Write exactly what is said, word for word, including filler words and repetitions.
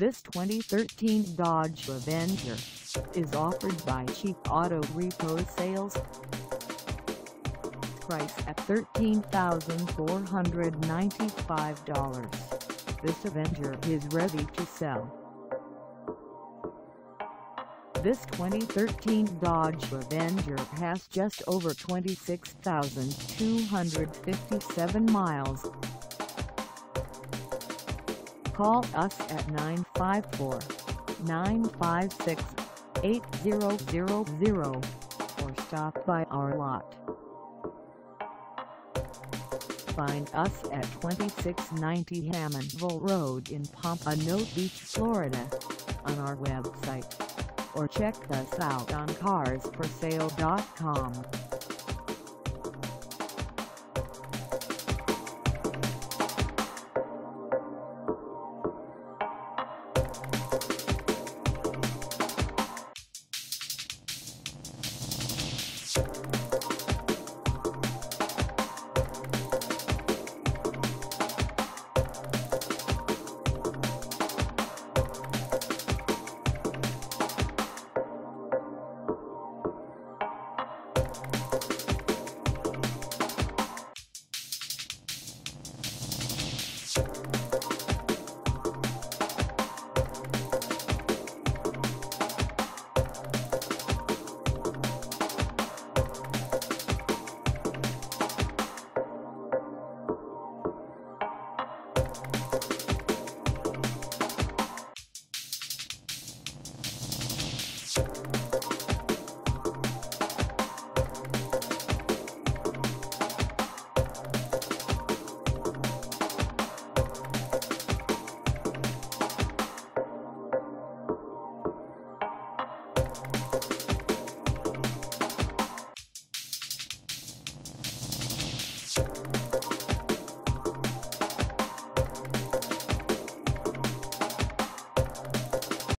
This twenty thirteen Dodge Avenger is offered by Cheap Auto Repo Sales. Price at thirteen thousand four hundred ninety-five dollars. This Avenger is ready to sell. This twenty thirteen Dodge Avenger has just over twenty-six thousand two hundred fifty-seven miles. Call us at nine five four, nine five six, eight thousand or stop by our lot. Find us at twenty-six ninety Hammondville Road in Pompano Beach, Florida, on our website, or check us out on cars for sale dot com. We'll be right back.